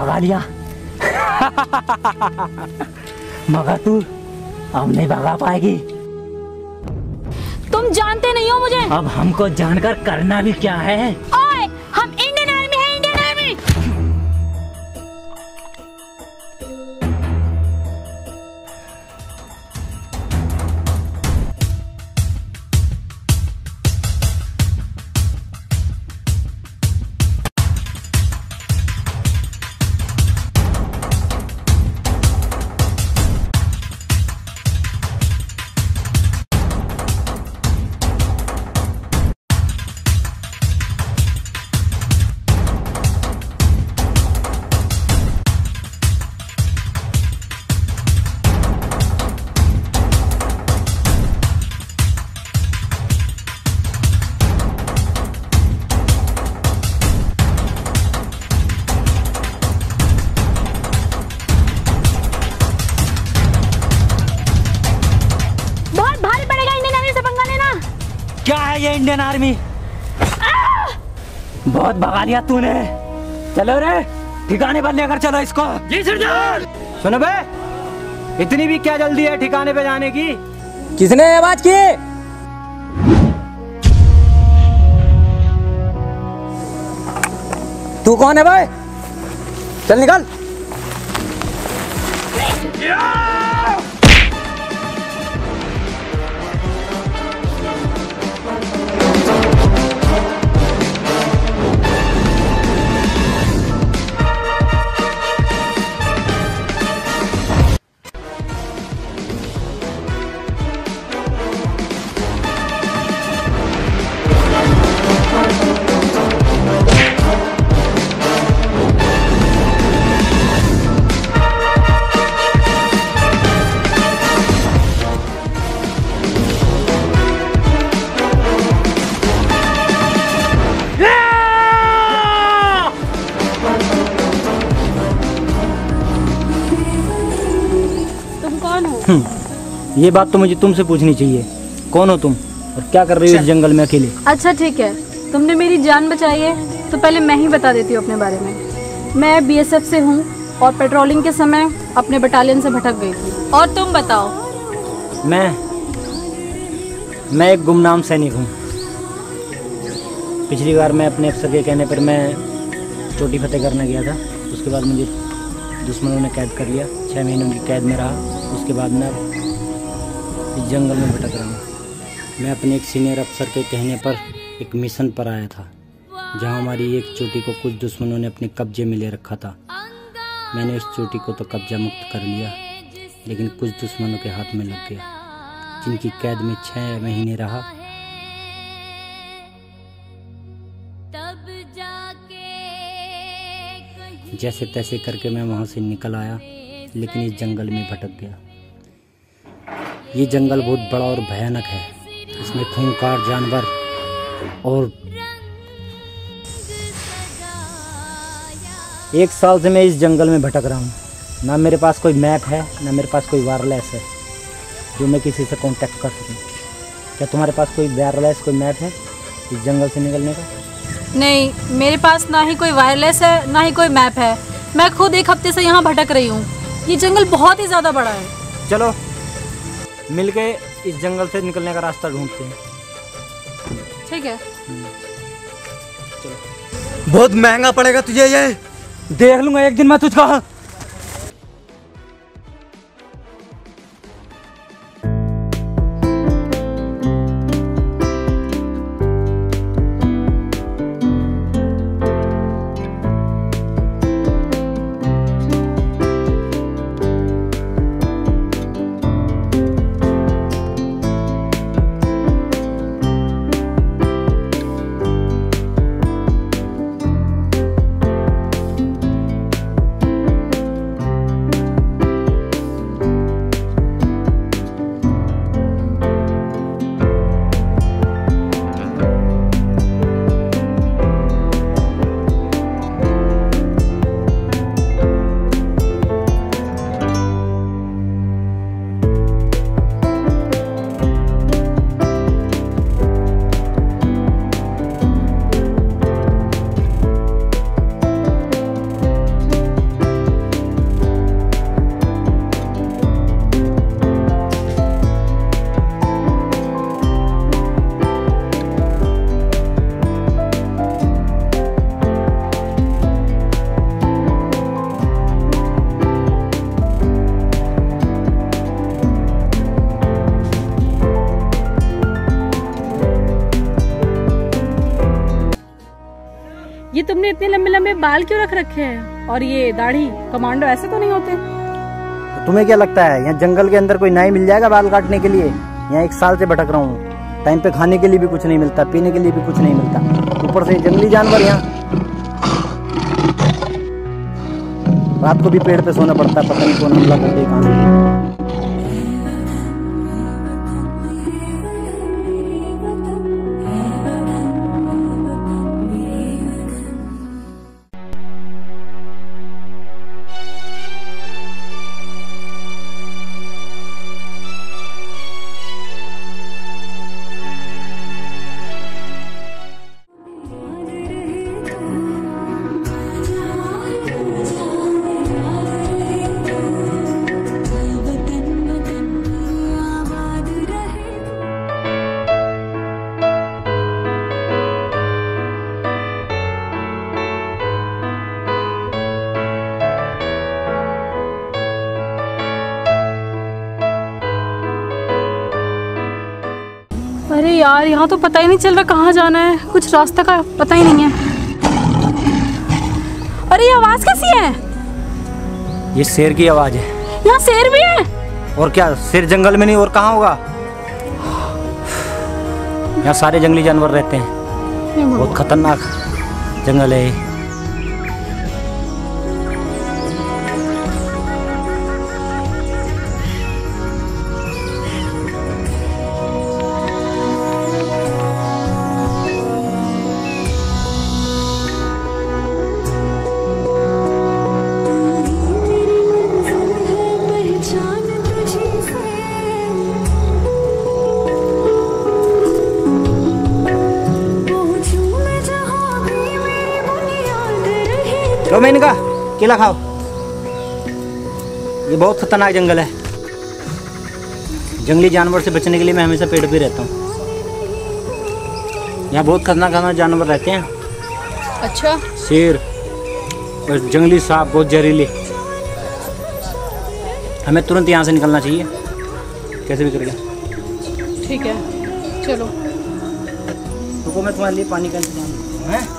भगा लिया। मगर तू हम नहीं भगा पाएगी। तुम जानते नहीं हो मुझे। अब हमको जानकर करना भी क्या है। ओए, हम इंडियन आर्मी है, इंडियन आर्मी। बहुत भगा लिया तूने। चलो रे, ठिकाने पर लेकर चलो इसको। जी सरदार। सुनो बे, इतनी भी क्या जल्दी है ठिकाने पे जाने की। किसने आवाज की? तू कौन है भाई? चल निकल। ये बात तो मुझे तुमसे पूछनी चाहिए, कौन हो तुम और क्या कर रही हो इस जंगल में अकेले? अच्छा ठीक है, तुमने मेरी जान बचाई है तो पहले मैं ही बता देती हूँ अपने बारे में। मैं बीएसएफ से हूँ और पेट्रोलिंग के समय अपने बटालियन से भटक गई थी। और तुम बताओ? मैं एक गुमनाम सैनिक हूँ। पिछली बार मैं अपने अफसर के कहने पर मैं चोटी फतेह करने गया था। उसके बाद मुझे दुश्मनों ने कैद कर लिया। 6 महीनों की कैद में रहा। उसके बाद मैं जंगल में भटक रहा हूँ। मैं अपने एक सीनियर अफसर के कहने पर एक मिशन पर आया था, जहाँ हमारी एक चोटी को कुछ दुश्मनों ने अपने कब्जे में ले रखा था। मैंने उस चोटी को तो कब्जा मुक्त कर लिया, लेकिन कुछ दुश्मनों के हाथ में लग गया, जिनकी कैद में 6 महीने रहा। जैसे तैसे करके मैं वहाँ से निकल आया, लेकिन इस जंगल में भटक गया। ये जंगल बहुत बड़ा और भयानक है। इसमें खूंखार जानवर और 1 साल से मैं इस जंगल में भटक रहा हूँ। ना मेरे पास कोई मैप है, ना मेरे पास कोई वायरलेस है जो मैं किसी से कांटेक्ट कर सकूँ। क्या तुम्हारे पास कोई वायरलेस, कोई मैप है इस जंगल से निकलने का? नहीं, मेरे पास ना ही कोई वायरलेस है ना ही कोई मैप है। मैं खुद एक हफ्ते से यहाँ भटक रही हूँ। ये जंगल बहुत ही ज़्यादा बड़ा है। चलो मिलके इस जंगल से निकलने का रास्ता ढूंढते हैं। ठीक है, चलो। बहुत महंगा पड़ेगा तुझे ये। देख लूंगा एक दिन मैं तुझको। ये तुमने इतने लंबे लंबे बाल क्यों रख रखे हैं? और ये दाढ़ी? कमांडो ऐसे तो नहीं होते। तो तुम्हें क्या लगता है यहाँ जंगल के अंदर कोई नाई मिल जाएगा बाल काटने के लिए? यहाँ एक साल से भटक रहा हूँ, टाइम पे खाने के लिए भी कुछ नहीं मिलता, पीने के लिए भी कुछ नहीं मिलता, ऊपर से जंगली जानवर, यहाँ रात को भी पेड़ पे सोना पड़ता है, पता नहीं कौन हमला कर दे कहाँ। अरे यार, यहाँ तो पता ही नहीं चल रहा कहाँ जाना है, कुछ रास्ता का पता ही नहीं है। अरे ये आवाज कैसी है? ये शेर की आवाज है। यहाँ शेर भी है? और क्या, शेर जंगल में नहीं और कहाँ होगा, यहाँ सारे जंगली जानवर रहते हैं, बहुत खतरनाक जंगल है ये। लो मैंने कहा केला खाओ, ये बहुत खतरनाक जंगल है, जंगली जानवर से बचने के लिए मैं हमेशा पेड़ पे रहता हूँ, यहाँ बहुत खतरनाक जानवर रहते हैं। अच्छा, शेर और जंगली सांप बहुत जहरीले, हमें तुरंत यहाँ से निकलना चाहिए कैसे भी करके। ठीक है चलो, रुको मैं तुम्हारे लिए पानी का इंतजाम करता हूँ।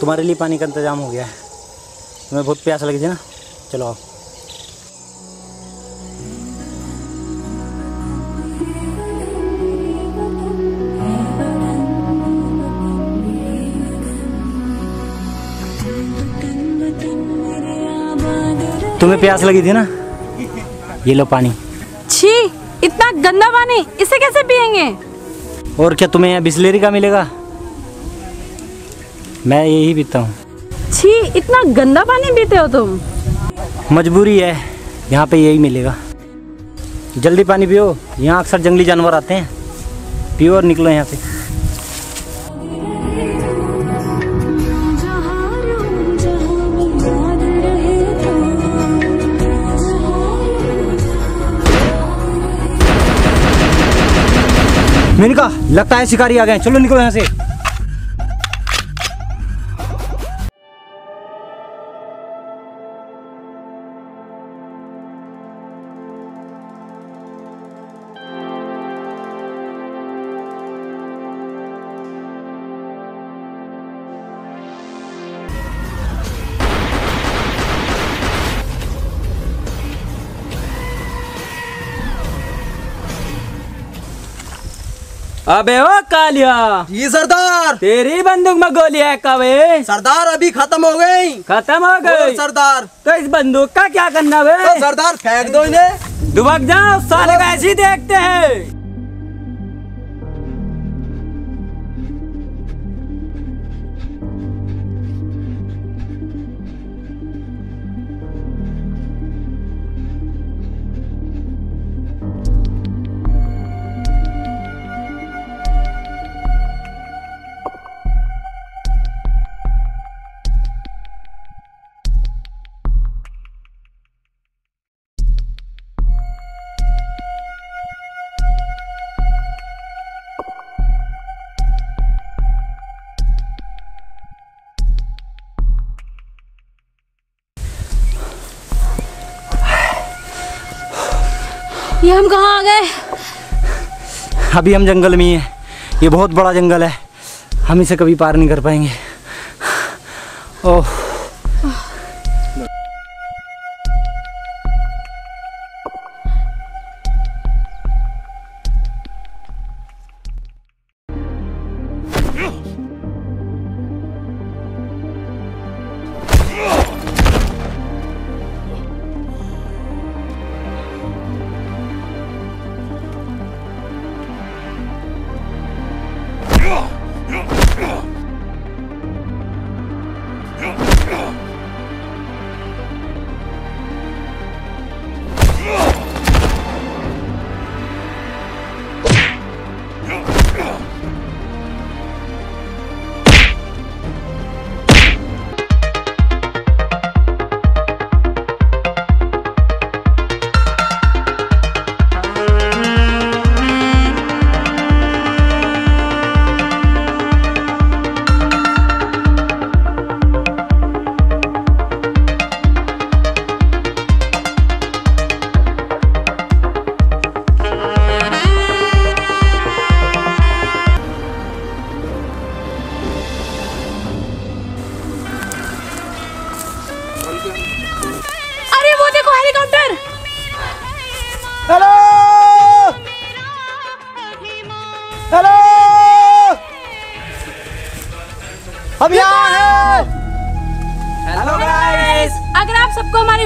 तुम्हारे लिए पानी का इंतजाम हो गया है, तुम्हें बहुत प्यास लगी थी ना, चलो आओ। तुम्हें प्यास लगी थी ना, ये लो पानी। छी, इतना गंदा पानी, इसे कैसे पिएंगे? और क्या, तुम्हें यहाँ बिसलेरी का मिलेगा, मैं यही पीता हूँ। छी, इतना गंदा पानी पीते हो तुम। मजबूरी है, यहाँ पे यही मिलेगा, जल्दी पानी पियो, यहाँ अक्सर जंगली जानवर आते हैं, पियो और निकलो यहाँ से। मैंने कहा लगता है शिकारी आ गए, चलो निकलो यहाँ से। अबे ओ कालिया। जी सरदार। तेरी बंदूक में गोली है कवे? सरदार अभी खत्म हो गई। खत्म हो गई सरदार? तो इस बंदूक का क्या करना वे? तो सरदार फेंक दो इन्हें। दुबक जाओ साले, ऐसे ही देखते हैं। ये हम कहाँ आ गए? अभी हम जंगल में ही हैं। ये बहुत बड़ा जंगल है, हम इसे कभी पार नहीं कर पाएंगे। ओह,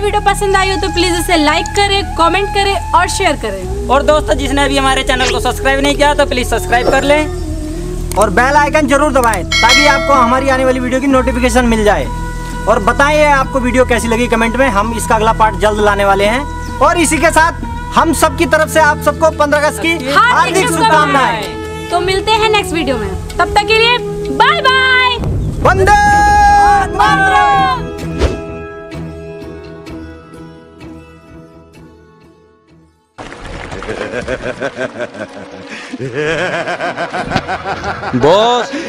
वीडियो पसंद आई हो तो प्लीज इसे लाइक करें, कमेंट करें और शेयर करें। और दोस्तों, जिसने अभी हमारे चैनल को सब्सक्राइब नहीं किया तो प्लीज सब्सक्राइब कर लें और बेल आइकन जरूर दबाएं ताकि आपको हमारी आने वाली वीडियो की नोटिफिकेशन मिल जाए। और बताएं आपको वीडियो कैसी लगी कमेंट में, हम इसका अगला पार्ट जल्द लाने वाले हैं। और इसी के साथ हम सब की तरफ से आप सबको 15 अगस्त की हार्दिक शुभकामनाएं। तो मिलते हैं नेक्स्ट वीडियो में, तब तक के लिए bye bye, Vande Mataram. Boss